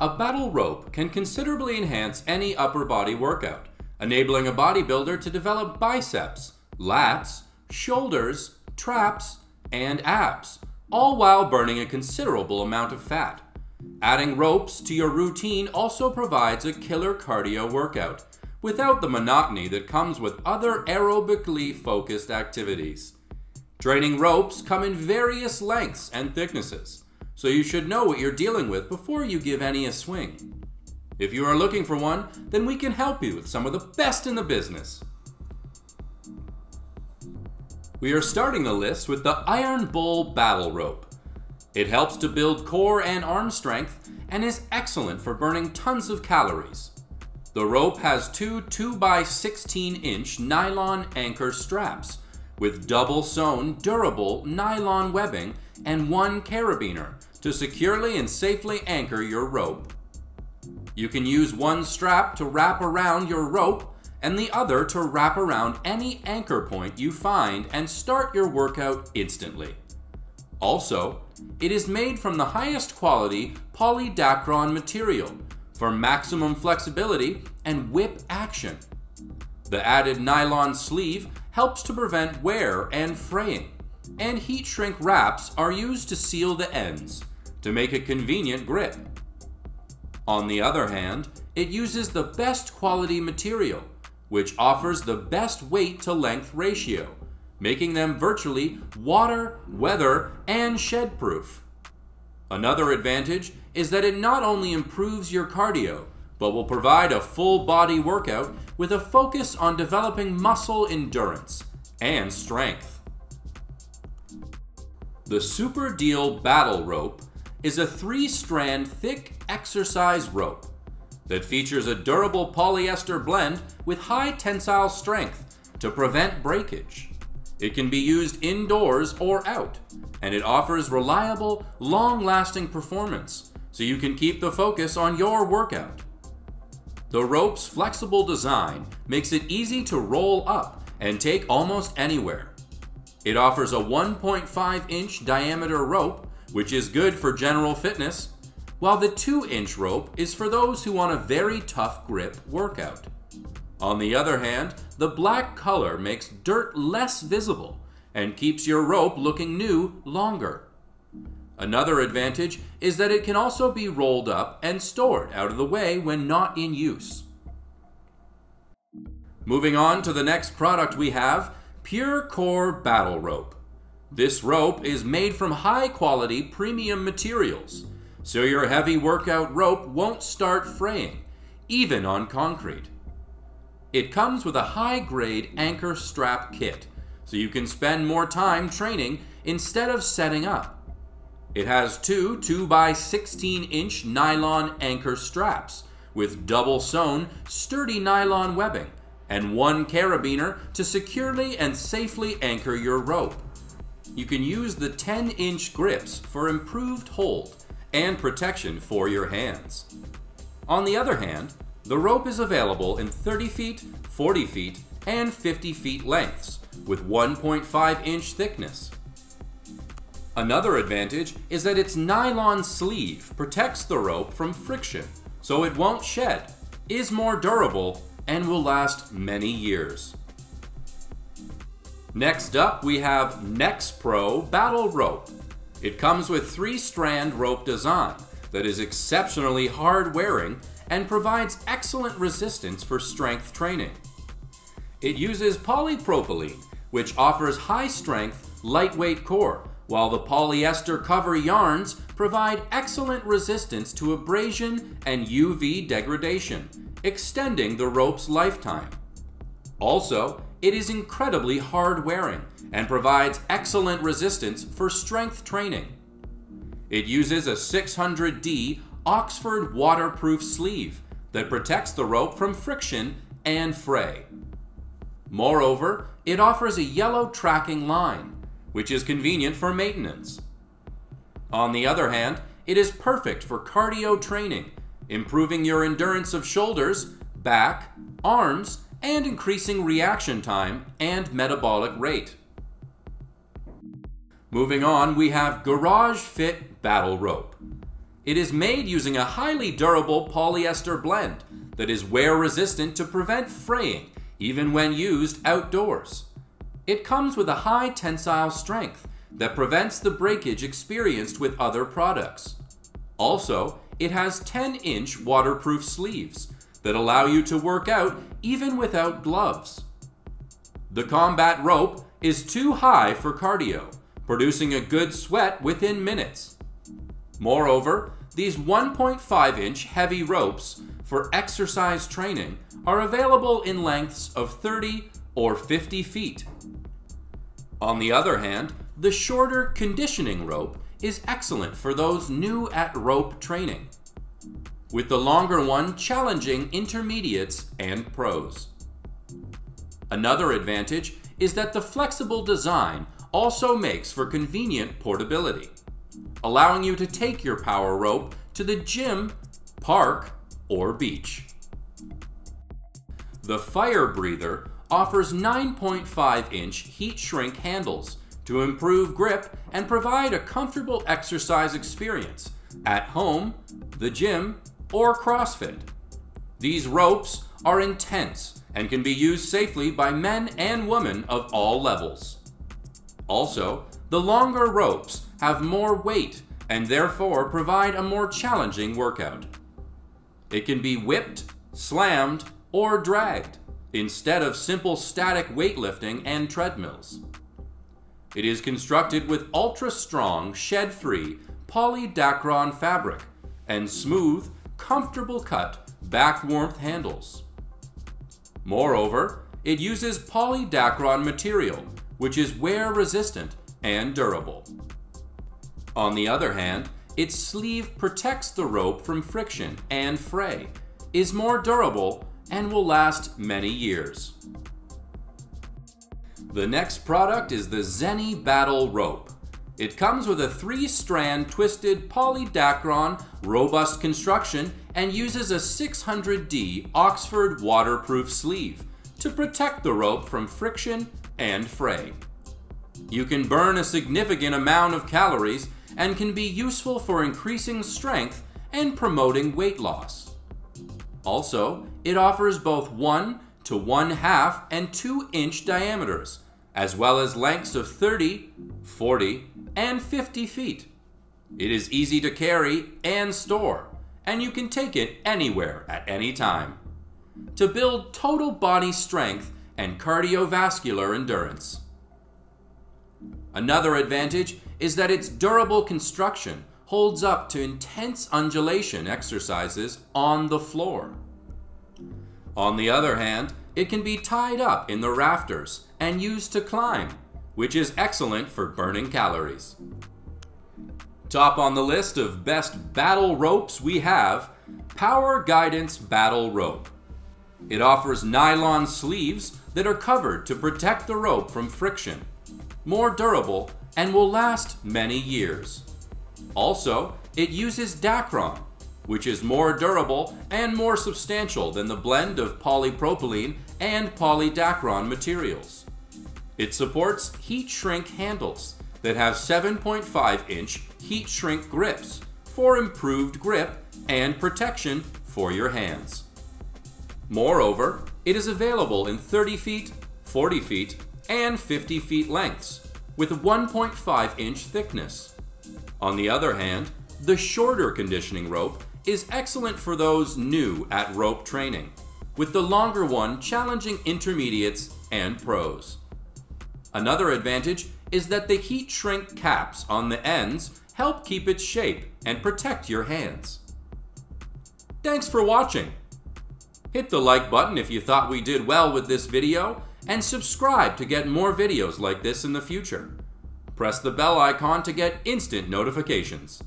A battle rope can considerably enhance any upper body workout, enabling a bodybuilder to develop biceps, lats, shoulders, traps, and abs, all while burning a considerable amount of fat. Adding ropes to your routine also provides a killer cardio workout, without the monotony that comes with other aerobically focused activities. Training ropes come in various lengths and thicknesses, so you should know what you're dealing with before you give any a swing. If you are looking for one, then we can help you with some of the best in the business. We are starting the list with the Iron Bull Battle Rope. It helps to build core and arm strength and is excellent for burning tons of calories. The rope has two 2x16 inch nylon anchor straps with double sewn durable nylon webbing and one carabiner to securely and safely anchor your rope. You can use one strap to wrap around your rope and the other to wrap around any anchor point you find and start your workout instantly. Also, it is made from the highest quality polydacron material for maximum flexibility and whip action. The added nylon sleeve helps to prevent wear and fraying, and heat shrink wraps are used to seal the ends to make a convenient grip. On the other hand, it uses the best quality material, which offers the best weight to length ratio, making them virtually water, weather, and shed proof. Another advantage is that it not only improves your cardio, but will provide a full body workout with a focus on developing muscle endurance and strength. The Super Deal Battle Rope is a 3-strand thick exercise rope that features a durable polyester blend with high tensile strength to prevent breakage. It can be used indoors or out, and it offers reliable, long-lasting performance, so you can keep the focus on your workout. The rope's flexible design makes it easy to roll up and take almost anywhere. It offers a 1.5-inch diameter rope, which is good for general fitness, while the 2-inch rope is for those who want a very tough grip workout. On the other hand, the black color makes dirt less visible and keeps your rope looking new longer. Another advantage is that it can also be rolled up and stored out of the way when not in use. Moving on to the next product we have, Pure Core Battle Rope. This rope is made from high-quality premium materials, so your heavy workout rope won't start fraying, even on concrete. It comes with a high-grade anchor strap kit, so you can spend more time training instead of setting up. It has two 2x16-inch nylon anchor straps with double-sewn sturdy nylon webbing and one carabiner to securely and safely anchor your rope. You can use the 10-inch grips for improved hold and protection for your hands. On the other hand, the rope is available in 30 feet, 40 feet, and 50 feet lengths, with 1.5-inch thickness. Another advantage is that its nylon sleeve protects the rope from friction, so it won't shed, is more durable, and will last many years. Next up, we have NexPro Battle Rope. It comes with 3-strand rope design that is exceptionally hard-wearing and provides excellent resistance for strength training. It uses polypropylene, which offers high-strength, lightweight core, while the polyester cover yarns provide excellent resistance to abrasion and UV degradation, extending the rope's lifetime. Also, it is incredibly hard-wearing and provides excellent resistance for strength training. It uses a 600D Oxford waterproof sleeve that protects the rope from friction and fray. Moreover, it offers a yellow tracking line, which is convenient for maintenance. On the other hand, it is perfect for cardio training, improving your endurance of shoulders, back, arms, and increasing reaction time and metabolic rate. Moving on, we have Garage Fit Battle Rope. It is made using a highly durable polyester blend that is wear resistant to prevent fraying, even when used outdoors. It comes with a high tensile strength that prevents the breakage experienced with other products. Also, it has 10-inch waterproof sleeves that allow you to work out even without gloves. The combat rope is too high for cardio, producing a good sweat within minutes. Moreover, these 1.5-inch heavy ropes for exercise training are available in lengths of 30 or 50 feet. On the other hand, the shorter conditioning rope is excellent for those new at rope training, with the longer one challenging intermediates and pros. Another advantage is that the flexible design also makes for convenient portability, allowing you to take your power rope to the gym, park, or beach. The Fire Breather offers 9.5-inch heat shrink handles to improve grip and provide a comfortable exercise experience at home, the gym, or CrossFit. These ropes are intense and can be used safely by men and women of all levels. Also, the longer ropes have more weight and therefore provide a more challenging workout. It can be whipped, slammed, or dragged instead of simple static weightlifting and treadmills. It is constructed with ultra-strong, shed-free polydacron fabric and smooth, comfortable cut back warmth handles. Moreover, it uses polydacron material, which is wear resistant and durable. On the other hand, its sleeve protects the rope from friction and fray, is more durable, and will last many years. The next product is the Zeni Battle Rope. It comes with a 3-strand twisted polydacron robust construction and uses a 600D Oxford waterproof sleeve to protect the rope from friction and fray. You can burn a significant amount of calories and can be useful for increasing strength and promoting weight loss. Also, it offers both 1 to 1/2 and 2-inch diameters, as well as lengths of 30, 40, and 50 feet. It is easy to carry and store, and you can take it anywhere at any time, to build total body strength and cardiovascular endurance. Another advantage is that its durable construction holds up to intense undulation exercises on the floor. On the other hand, it can be tied up in the rafters and used to climb, which is excellent for burning calories. Top on the list of best battle ropes we have, Power Guidance Battle Rope. It offers nylon sleeves that are covered to protect the rope from friction, more durable, and will last many years. Also, it uses Dacron, which is more durable and more substantial than the blend of polypropylene and polydacron materials. It supports heat shrink handles that have 7.5-inch heat shrink grips for improved grip and protection for your hands. Moreover, it is available in 30 feet, 40 feet, and 50 feet lengths with a 1.5-inch thickness. On the other hand, the shorter conditioning rope is excellent for those new at rope training, with the longer one challenging intermediates and pros. Another advantage is that the heat shrink caps on the ends help keep its shape and protect your hands. Thanks for watching. Hit the like button if you thought we did well with this video, and subscribe to get more videos like this in the future. Press the bell icon to get instant notifications.